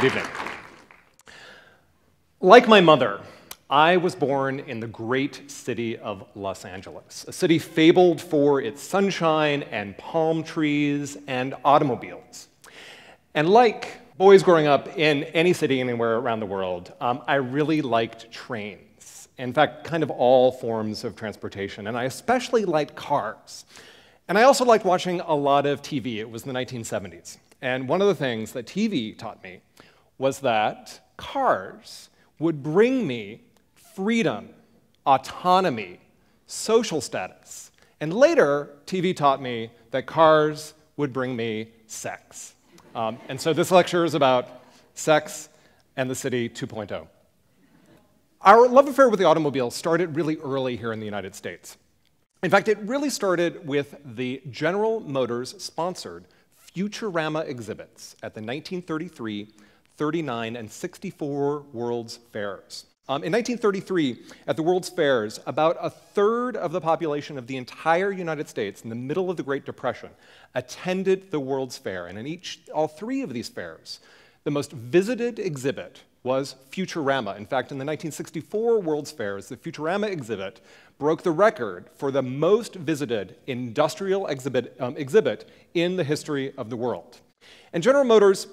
Good evening. Like my mother, I was born in the great city of Los Angeles, a city fabled for its sunshine and palm trees and automobiles. And like boys growing up in any city anywhere around the world, I really liked trains. In fact, kind of all forms of transportation. And I especially liked cars. And I also liked watching a lot of TV. It was the 1970s. And one of the things that TV taught me was that cars would bring me freedom, autonomy, social status. And later, TV taught me that cars would bring me sex. And so this lecture is about sex and the city 2.0. Our love affair with the automobile started really early here in the United States. In fact, it really started with the General Motors-sponsored Futurama exhibits at the 1933, 39, and 64 World's Fairs. In 1933, at the World's Fairs, about a third of the population of the entire United States in the middle of the Great Depression attended the World's Fair. And in all three of these fairs, the most visited exhibit was Futurama. In fact, in the 1964 World's Fairs, the Futurama exhibit broke the record for the most visited industrial exhibit in the history of the world. And General Motors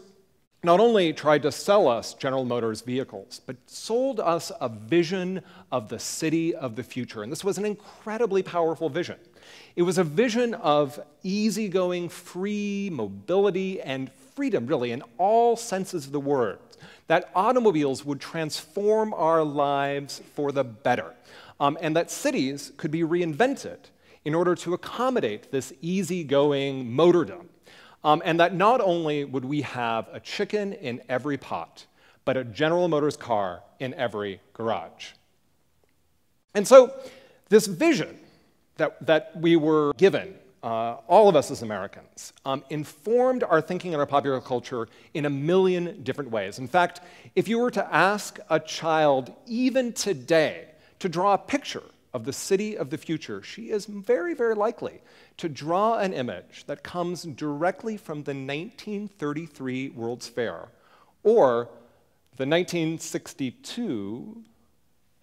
not only tried to sell us General Motors vehicles, but sold us a vision of the city of the future. And this was an incredibly powerful vision. It was a vision of easygoing, free mobility and freedom, really, in all senses of the word, that automobiles would transform our lives for the better, and that cities could be reinvented in order to accommodate this easygoing motordom, and that not only would we have a chicken in every pot, but a General Motors car in every garage. And so this vision that we were given, all of us as Americans, informed our thinking and our popular culture in a million different ways. In fact, if you were to ask a child, even today, to draw a picture of the city of the future, she is very, very likely to draw an image that comes directly from the 1933 World's Fair or the 1962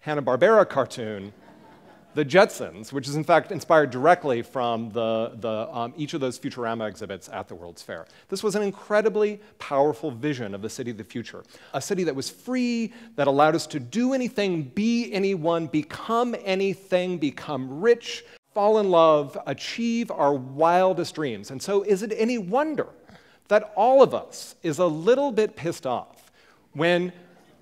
Hanna-Barbera cartoon The Jetsons, which is in fact inspired directly from each of those Futurama exhibits at the World's Fair. This was an incredibly powerful vision of the city of the future, a city that was free, that allowed us to do anything, be anyone, become anything, become rich, fall in love, achieve our wildest dreams. And so is it any wonder that all of us is a little bit pissed off when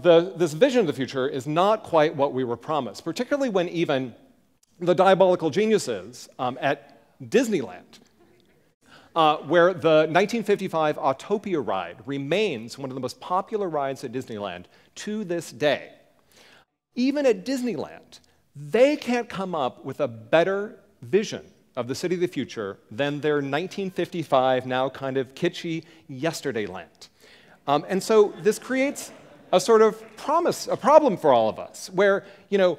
this vision of the future is not quite what we were promised, particularly when even the diabolical geniuses at Disneyland, where the 1955 Autopia ride remains one of the most popular rides at Disneyland to this day. Even at Disneyland, they can't come up with a better vision of the city of the future than their 1955, now kind of kitschy, Yesterdayland. And so this creates a sort of problem for all of us, where, you know,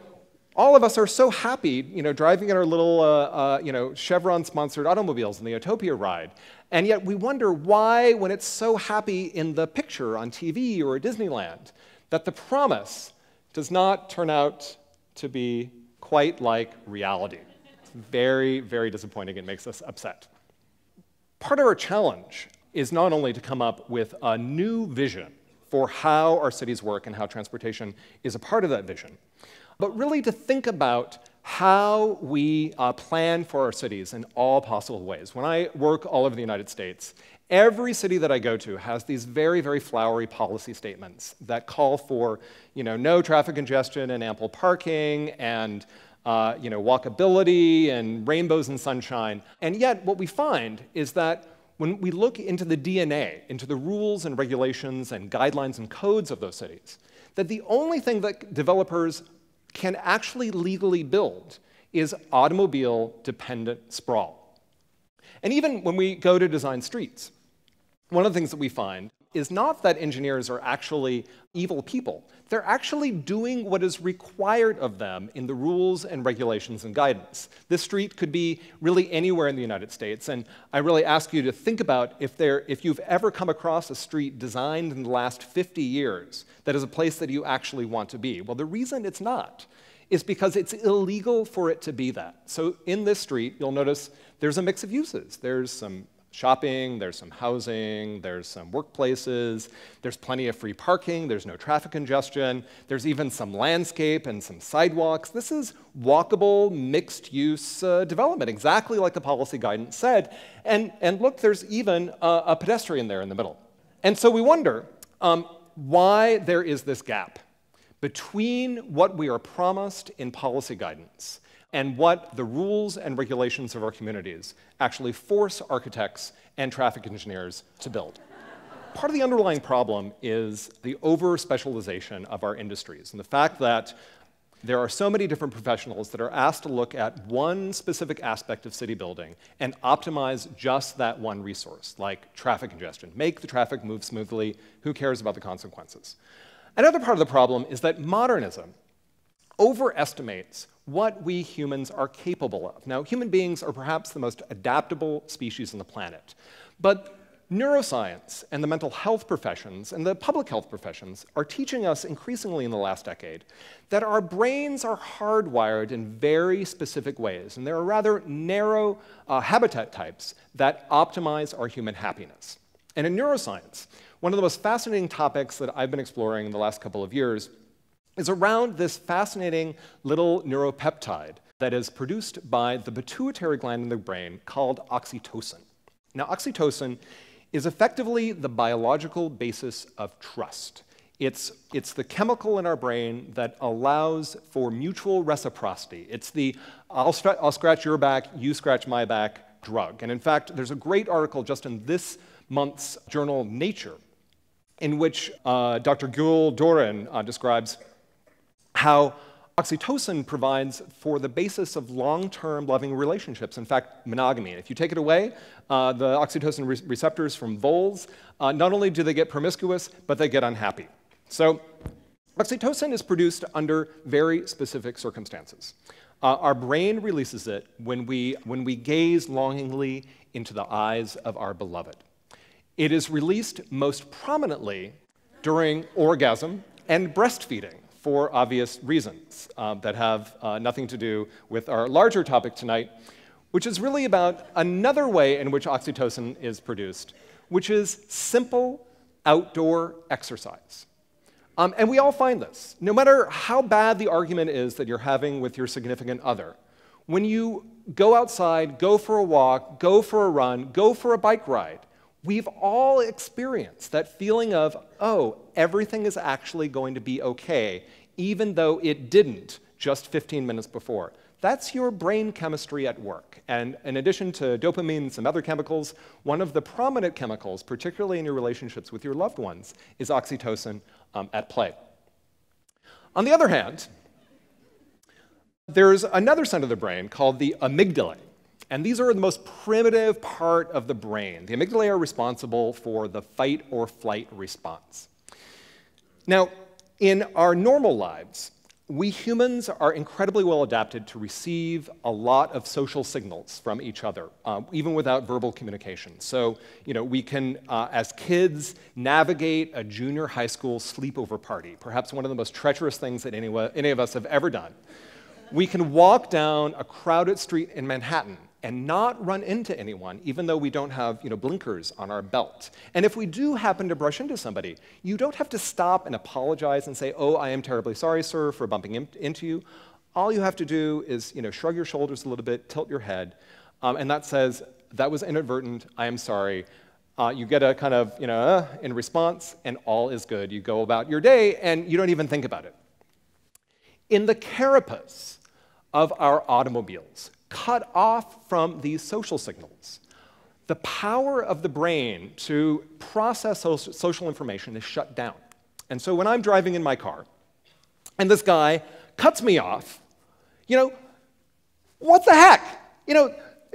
all of us are so happy, you know, driving in our little, you know, Chevron-sponsored automobiles in the Utopia ride, and yet we wonder why, when it's so happy in the picture on TV or Disneyland, that the promise does not turn out to be quite like reality. It's very, very disappointing. It makes us upset. Part of our challenge is not only to come up with a new vision for how our cities work and how transportation is a part of that vision, but really to think about how we plan for our cities in all possible ways. When I work all over the United States, every city that I go to has these very, very flowery policy statements that call for, you know, no traffic congestion and ample parking and you know, walkability and rainbows and sunshine. And yet what we find is that when we look into the DNA, into the rules and regulations and guidelines and codes of those cities, that the only thing that developers can actually legally build is automobile-dependent sprawl. And even when we go to design streets, one of the things that we find is not that engineers are actually evil people. They're actually doing what is required of them in the rules and regulations and guidance. This street could be really anywhere in the United States, and I really ask you to think about if you've ever come across a street designed in the last 50 years that is a place that you actually want to be. Well, the reason it's not is because it's illegal for it to be that. So in this street, you'll notice there's a mix of uses. There's some shopping, there's some housing, there's some workplaces, there's plenty of free parking, there's no traffic congestion, there's even some landscape and some sidewalks. This is walkable, mixed-use development, exactly like the policy guidance said. And look, there's even a pedestrian there in the middle. And so we wonder why there is this gap between what we are promised in policy guidance and what the rules and regulations of our communities actually force architects and traffic engineers to build. Part of the underlying problem is the over-specialization of our industries and the fact that there are so many different professionals that are asked to look at one specific aspect of city building and optimize just that one resource, like traffic congestion. Make the traffic move smoothly. Who cares about the consequences? Another part of the problem is that modernism overestimates what we humans are capable of. Now, human beings are perhaps the most adaptable species on the planet, but neuroscience and the mental health professions and the public health professions are teaching us increasingly in the last decade that our brains are hardwired in very specific ways, and there are rather narrow habitat types that optimize our human happiness. And in neuroscience, one of the most fascinating topics that I've been exploring in the last couple of years is around this fascinating little neuropeptide that is produced by the pituitary gland in the brain called oxytocin. Now, oxytocin is effectively the biological basis of trust. It's the chemical in our brain that allows for mutual reciprocity. It's the I'll scratch your back, you scratch my back drug. And in fact, there's a great article just in this month's journal Nature in which Dr. Gul Doran describes how oxytocin provides for the basis of long-term loving relationships, in fact, monogamy. If you take it away, the oxytocin receptors from voles, not only do they get promiscuous, but they get unhappy. So oxytocin is produced under very specific circumstances. Our brain releases it when we gaze longingly into the eyes of our beloved. It is released most prominently during orgasm and breastfeeding, for obvious reasons that have nothing to do with our larger topic tonight, which is really about another way in which oxytocin is produced, which is simple outdoor exercise. And we all find this. No matter how bad the argument is that you're having with your significant other, when you go outside, go for a walk, go for a run, go for a bike ride, we've all experienced that feeling of, oh, everything is actually going to be okay, even though it didn't just 15 minutes before. That's your brain chemistry at work. And in addition to dopamine and some other chemicals, one of the prominent chemicals, particularly in your relationships with your loved ones, is oxytocin at play. On the other hand, there's another center of the brain called the amygdala. And these are the most primitive part of the brain. The amygdalae are responsible for the fight or flight response. Now, in our normal lives, we humans are incredibly well adapted to receive a lot of social signals from each other, even without verbal communication. So, you know, we can, as kids, navigate a junior high school sleepover party, perhaps one of the most treacherous things that any of us have ever done. We can walk down a crowded street in Manhattan and not run into anyone, even though we don't have, you know, blinkers on our belt. And if we do happen to brush into somebody, you don't have to stop and apologize and say, oh, I am terribly sorry, sir, for bumping into you. All you have to do is, you know, shrug your shoulders a little bit, tilt your head, and that says, that was inadvertent, I am sorry. You get a kind of, you know, in response, and all is good. You go about your day, and you don't even think about it. In the carapace of our automobiles, cut off from these social signals, the power of the brain to process social information is shut down. And so when I'm driving in my car and this guy cuts me off, you know, what the heck? You know,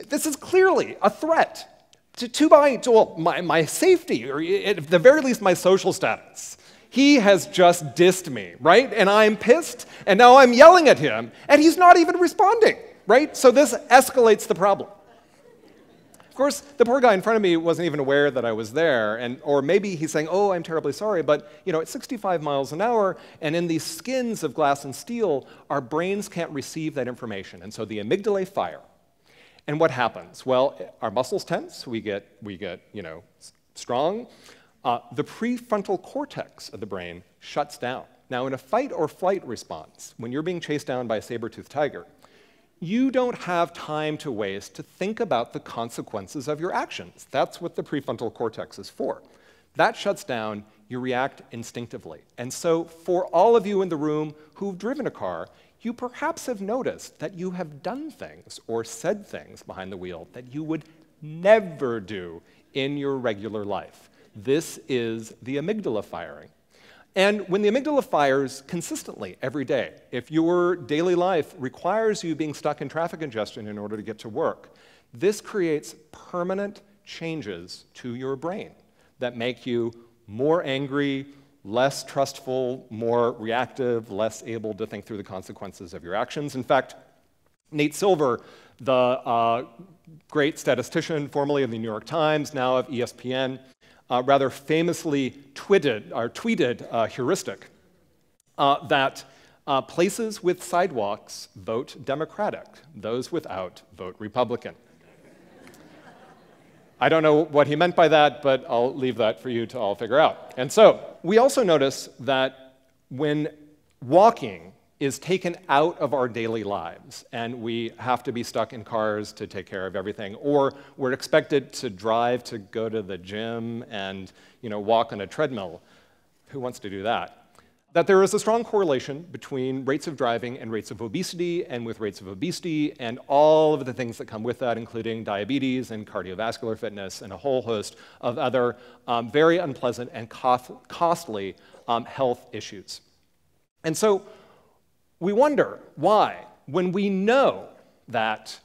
this is clearly a threat. to my safety, or at the very least my social status. He has just dissed me, right? And I'm pissed, and now I'm yelling at him, and he's not even responding, right? So this escalates the problem. Of course, the poor guy in front of me wasn't even aware that I was there, and, or maybe he's saying, oh, I'm terribly sorry, but you know, it's 65 miles an hour, and in these skins of glass and steel, our brains can't receive that information, and so the amygdalae fire. And what happens? Well, our muscles tense, we get you know, strong. The prefrontal cortex of the brain shuts down. Now, in a fight or flight response, when you're being chased down by a saber-toothed tiger, you don't have time to waste to think about the consequences of your actions. That's what the prefrontal cortex is for. That shuts down, you react instinctively. And so for all of you in the room who've driven a car, you perhaps have noticed that you have done things or said things behind the wheel that you would never do in your regular life. This is the amygdala firing. And when the amygdala fires consistently every day, if your daily life requires you being stuck in traffic congestion in order to get to work, this creates permanent changes to your brain that make you more angry, less trustful, more reactive, less able to think through the consequences of your actions. In fact, Nate Silver, the great statistician, formerly of the New York Times, now of ESPN, rather famously tweeted a heuristic that places with sidewalks vote Democratic, those without vote Republican. I don't know what he meant by that, but I'll leave that for you to all figure out. And so, we also notice that when walking is taken out of our daily lives, and we have to be stuck in cars to take care of everything, or we're expected to drive to go to the gym and, you know, walk on a treadmill, who wants to do that? That there is a strong correlation between rates of driving and rates of obesity, and with rates of obesity and all of the things that come with that, including diabetes and cardiovascular fitness and a whole host of other very unpleasant and costly health issues. And so we wonder why, when we know that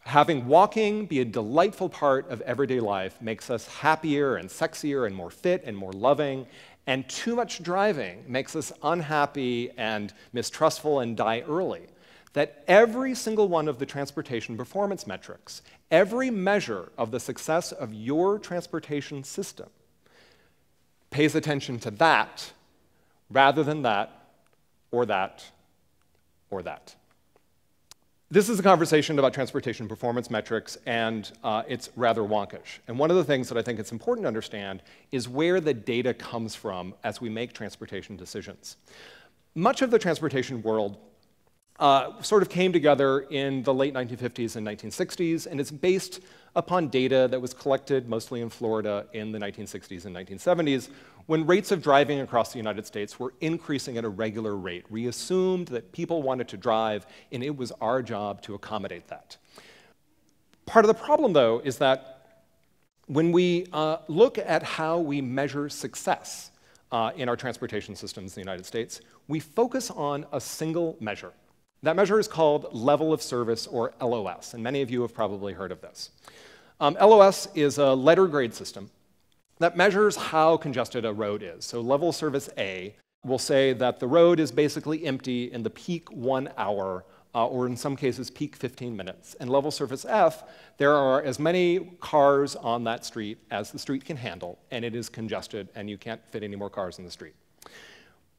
having walking be a delightful part of everyday life makes us happier and sexier and more fit and more loving, and too much driving makes us unhappy and mistrustful and die early, that every single one of the transportation performance metrics, every measure of the success of your transportation system, pays attention to that rather than that, or that, or that. This is a conversation about transportation performance metrics, and it's rather wonkish. And one of the things that I think it's important to understand is where the data comes from as we make transportation decisions. Much of the transportation world sort of came together in the late 1950s and 1960s, and it's based upon data that was collected mostly in Florida in the 1960s and 1970s, when rates of driving across the United States were increasing at a regular rate. We assumed that people wanted to drive, and it was our job to accommodate that. Part of the problem, though, is that when we look at how we measure success in our transportation systems in the United States, we focus on a single measure. That measure is called level of service, or LOS, and many of you have probably heard of this. LOS is a letter grade system that measures how congested a road is. So level service A will say that the road is basically empty in the peak 1 hour, or in some cases peak 15 minutes. And level service F, there are as many cars on that street as the street can handle, and it is congested, and you can't fit any more cars in the street.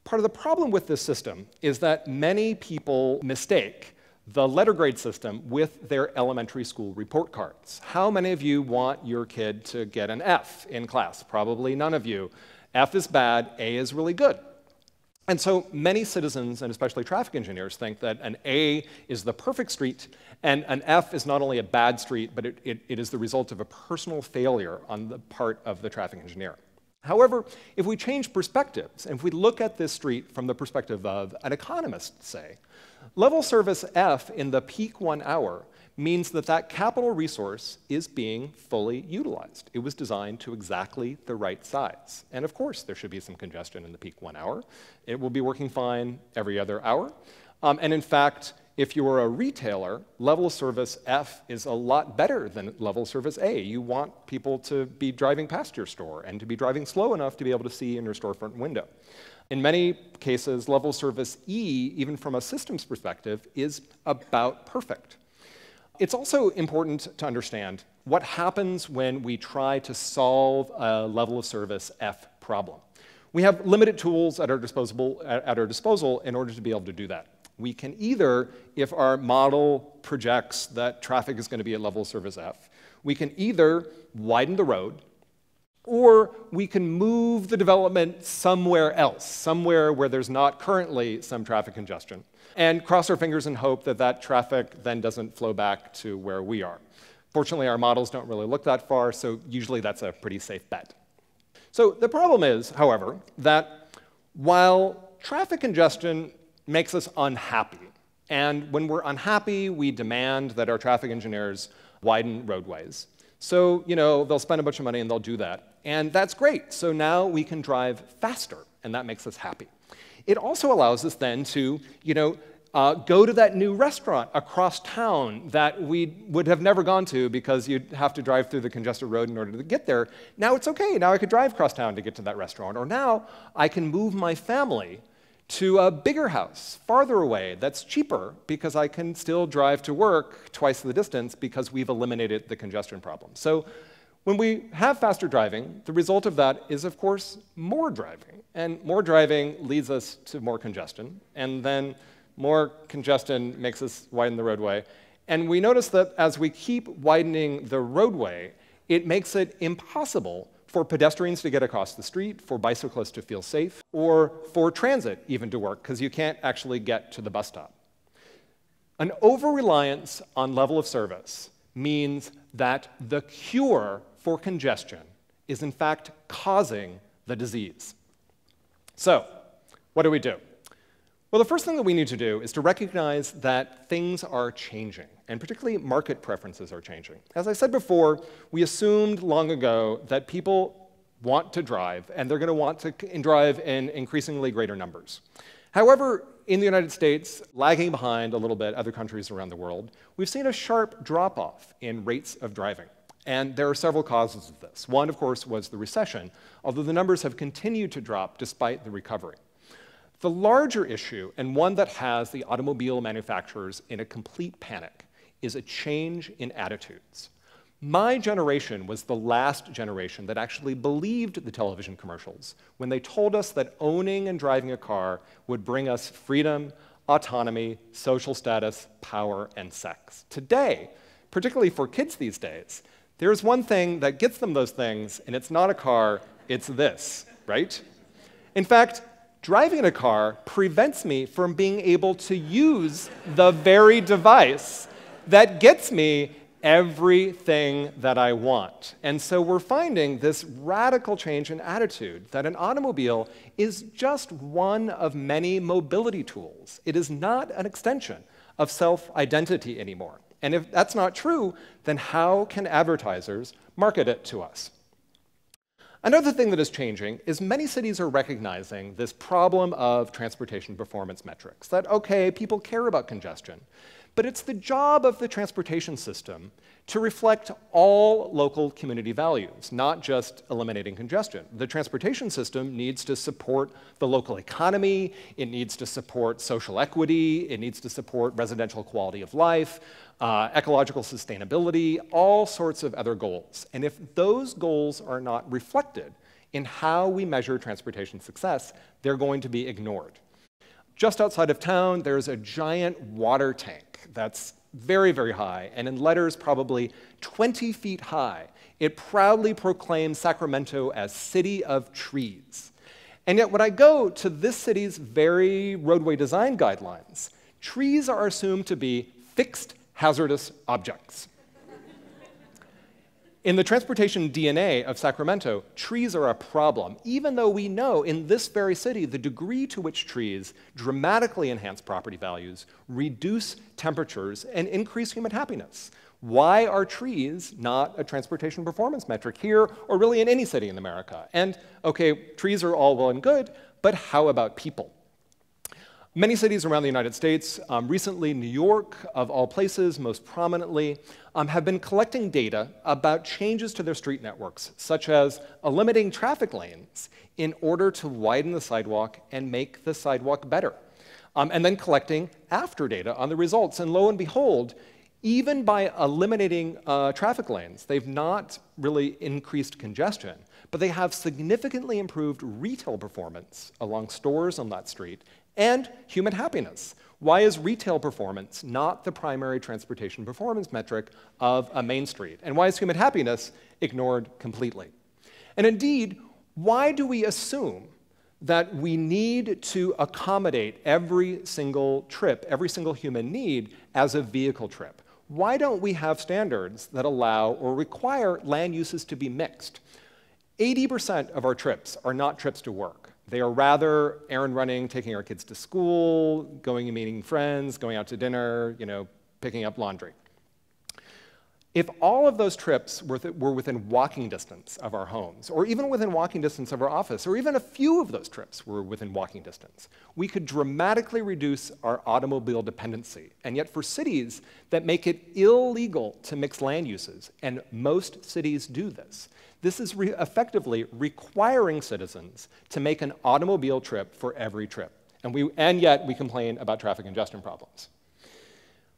Part of the problem with this system is that many people mistake the letter grade system with their elementary school report cards. How many of you want your kid to get an F in class? Probably none of you. F is bad, A is really good. And so many citizens, and especially traffic engineers, think that an A is the perfect street, and an F is not only a bad street, but it is the result of a personal failure on the part of the traffic engineer. However, if we change perspectives, and if we look at this street from the perspective of an economist, say, level service F in the peak 1 hour means that that capital resource is being fully utilized. It was designed to exactly the right size. And of course, there should be some congestion in the peak 1 hour. It will be working fine every other hour. And in fact, if you are a retailer, level service F is a lot better than level service A. You want people to be driving past your store and to be driving slow enough to be able to see in your storefront window. In many cases, level service E, even from a systems perspective, is about perfect. It's also important to understand what happens when we try to solve a level of service F problem. We have limited tools at our disposal in order to be able to do that. We can either, if our model projects that traffic is going to be at level of service F, we can either widen the road, or we can move the development somewhere else, somewhere where there's not currently some traffic congestion, and cross our fingers and hope that that traffic then doesn't flow back to where we are. Fortunately, our models don't really look that far, so usually that's a pretty safe bet. So the problem is, however, that while traffic congestion makes us unhappy, and when we're unhappy, we demand that our traffic engineers widen roadways. So, you know, they'll spend a bunch of money and they'll do that. And that's great. So now we can drive faster, and that makes us happy. It also allows us then to, you know, go to that new restaurant across town that we would have never gone to because you'd have to drive through the congested road in order to get there. Now it's okay. Now I could drive across town to get to that restaurant. Or now I can move my family to a bigger house farther away that's cheaper because I can still drive to work twice the distance because we've eliminated the congestion problem. So when we have faster driving, the result of that is, of course, more driving. And more driving leads us to more congestion. And then more congestion makes us widen the roadway. And we notice that as we keep widening the roadway, it makes it impossible for pedestrians to get across the street, for bicyclists to feel safe, or for transit even to work, because you can't actually get to the bus stop. An over-reliance on level of service means that the cure for congestion is in fact causing the disease. So, what do we do? Well, the first thing that we need to do is to recognize that things are changing, and particularly market preferences are changing. As I said before, we assumed long ago that people want to drive, and they're going to want to drive in increasingly greater numbers. However, in the United States, lagging behind a little bit other countries around the world, we've seen a sharp drop-off in rates of driving. And there are several causes of this. One, of course, was the recession, although the numbers have continued to drop despite the recovery. The larger issue, and one that has the automobile manufacturers in a complete panic, is a change in attitudes. My generation was the last generation that actually believed the television commercials when they told us that owning and driving a car would bring us freedom, autonomy, social status, power, and sex. Today, particularly for kids these days, there is one thing that gets them those things, and it's not a car, it's this, right? In fact, driving in a car prevents me from being able to use the very device that gets me everything that I want. And so we're finding this radical change in attitude that an automobile is just one of many mobility tools. It is not an extension of self-identity anymore. And if that's not true, then how can advertisers market it to us? Another thing that is changing is many cities are recognizing this problem of transportation performance metrics, that, okay, people care about congestion, but it's the job of the transportation system to reflect all local community values, not just eliminating congestion. The transportation system needs to support the local economy, it needs to support social equity, it needs to support residential quality of life, ecological sustainability, all sorts of other goals. And if those goals are not reflected in how we measure transportation success, they're going to be ignored. Just outside of town, there's a giant water tank that's very, very high, and in letters probably 20 feet high, it proudly proclaims Sacramento as City of Trees. And yet when I go to this city's very roadway design guidelines, trees are assumed to be fixed hazardous objects. In the transportation DNA of Sacramento, trees are a problem, even though we know in this very city the degree to which trees dramatically enhance property values, reduce temperatures, and increase human happiness. Why are trees not a transportation performance metric here, or really in any city in America? And okay, trees are all well and good, but how about people? Many cities around the United States, recently New York, of all places, most prominently, have been collecting data about changes to their street networks, such as eliminating traffic lanes in order to widen the sidewalk and make the sidewalk better, and then collecting after data on the results. And lo and behold, even by eliminating traffic lanes, they've not really increased congestion, but they have significantly improved retail performance along stores on that street and human happiness. Why is retail performance not the primary transportation performance metric of a main street? And why is human happiness ignored completely? And indeed, why do we assume that we need to accommodate every single trip, every single human need as a vehicle trip? Why don't we have standards that allow or require land uses to be mixed? 80% of our trips are not trips to work. They are rather errand running, taking our kids to school, going and meeting friends, going out to dinner, you know, picking up laundry. If all of those trips were within walking distance of our homes, or even within walking distance of our office, or even a few of those trips were within walking distance, we could dramatically reduce our automobile dependency. And yet for cities that make it illegal to mix land uses, and most cities do this, this is effectively requiring citizens to make an automobile trip for every trip. And yet we complain about traffic congestion problems.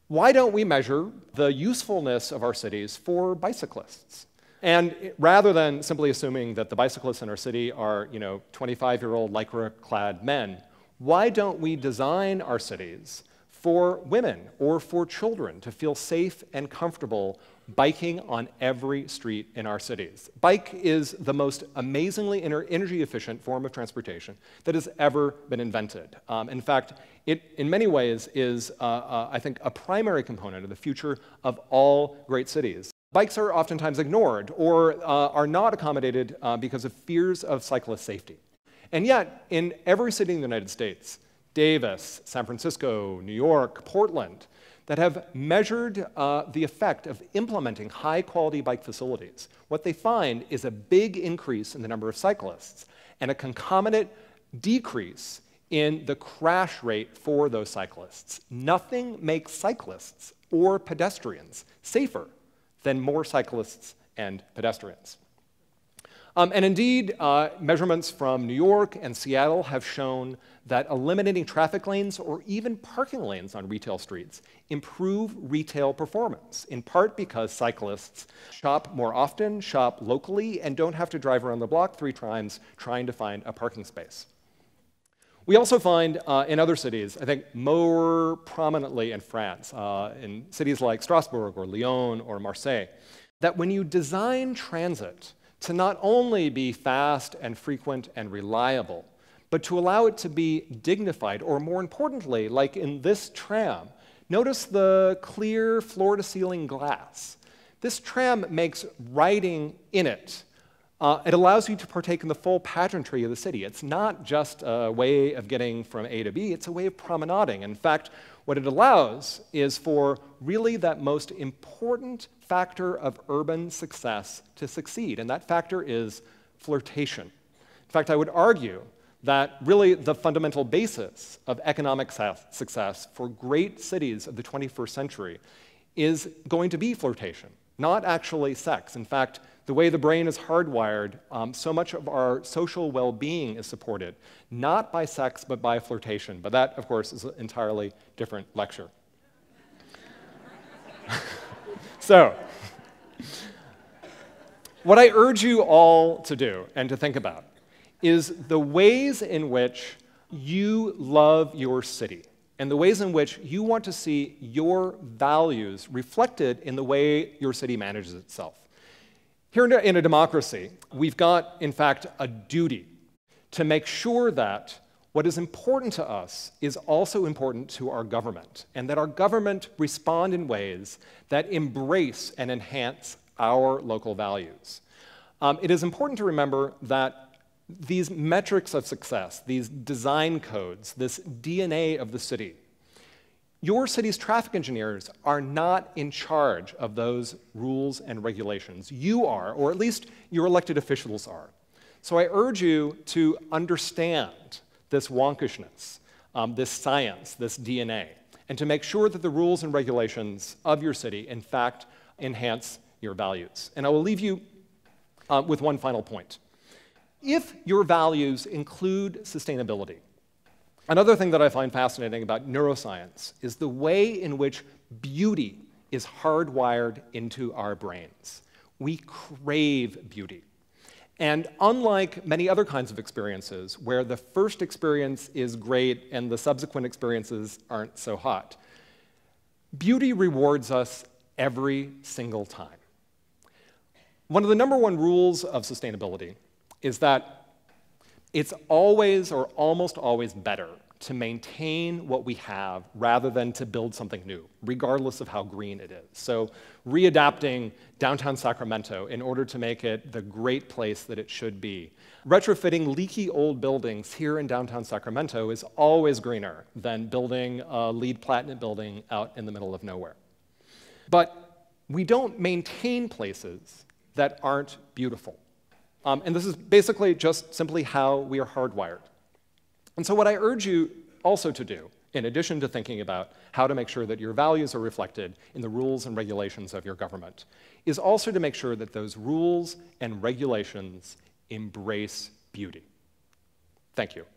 Why don't we measure the usefulness of our cities for bicyclists? And rather than simply assuming that the bicyclists in our city are, you know, 25-year-old lycra-clad men, why don't we design our cities for women or for children to feel safe and comfortable biking on every street in our cities? Bike is the most amazingly energy-efficient form of transportation that has ever been invented. In fact, it, in many ways, is, I think, a primary component of the future of all great cities. Bikes are oftentimes ignored or are not accommodated because of fears of cyclist safety. And yet, in every city in the United States, Davis, San Francisco, New York, Portland, that have measured the effect of implementing high-quality bike facilities, what they find is a big increase in the number of cyclists and a concomitant decrease in the crash rate for those cyclists. Nothing makes cyclists or pedestrians safer than more cyclists and pedestrians. And indeed, measurements from New York and Seattle have shown that eliminating traffic lanes or even parking lanes on retail streets improve retail performance, in part because cyclists shop more often, shop locally, and don't have to drive around the block 3 times trying to find a parking space. We also find in other cities, I think more prominently in France, in cities like Strasbourg or Lyon or Marseille, that when you design transit to not only be fast and frequent and reliable, but to allow it to be dignified, or more importantly, like in this tram, notice the clear floor-to-ceiling glass. This tram makes riding in it. It allows you to partake in the full pageantry of the city. It's not just a way of getting from A to B, it's a way of promenading. In fact, what it allows is for really that most important factor of urban success to succeed, and that factor is flirtation. In fact, I would argue that really the fundamental basis of economic success for great cities of the 21st century is going to be flirtation, not actually sex. In fact, the way the brain is hardwired, so much of our social well-being is supported, not by sex, but by flirtation. But that, of course, is an entirely different lecture. So, what I urge you all to do and to think about is the ways in which you love your city and the ways in which you want to see your values reflected in the way your city manages itself. Here in a democracy, we've got, in fact, a duty to make sure that what is important to us is also important to our government, and that our government respond in ways that embrace and enhance our local values. It is important to remember that these metrics of success, these design codes, this DNA of the city, your city's traffic engineers are not in charge of those rules and regulations. You are, or at least your elected officials are. So I urge you to understand this wonkishness this science, this DNA, and to make sure that the rules and regulations of your city, in fact, enhance your values. And I will leave you with one final point. If your values include sustainability, another thing that I find fascinating about neuroscience is the way in which beauty is hardwired into our brains. We crave beauty. And unlike many other kinds of experiences, where the first experience is great and the subsequent experiences aren't so hot, beauty rewards us every single time. One of the #1 rules of sustainability is that it's always or almost always better to maintain what we have rather than to build something new, regardless of how green it is. So readapting downtown Sacramento in order to make it the great place that it should be. Retrofitting leaky old buildings here in downtown Sacramento is always greener than building a LEED platinum building out in the middle of nowhere. But we don't maintain places that aren't beautiful. And this is basically just simply how we are hardwired. And so what I urge you also to do, in addition to thinking about how to make sure that your values are reflected in the rules and regulations of your government, is also to make sure that those rules and regulations embrace beauty. Thank you.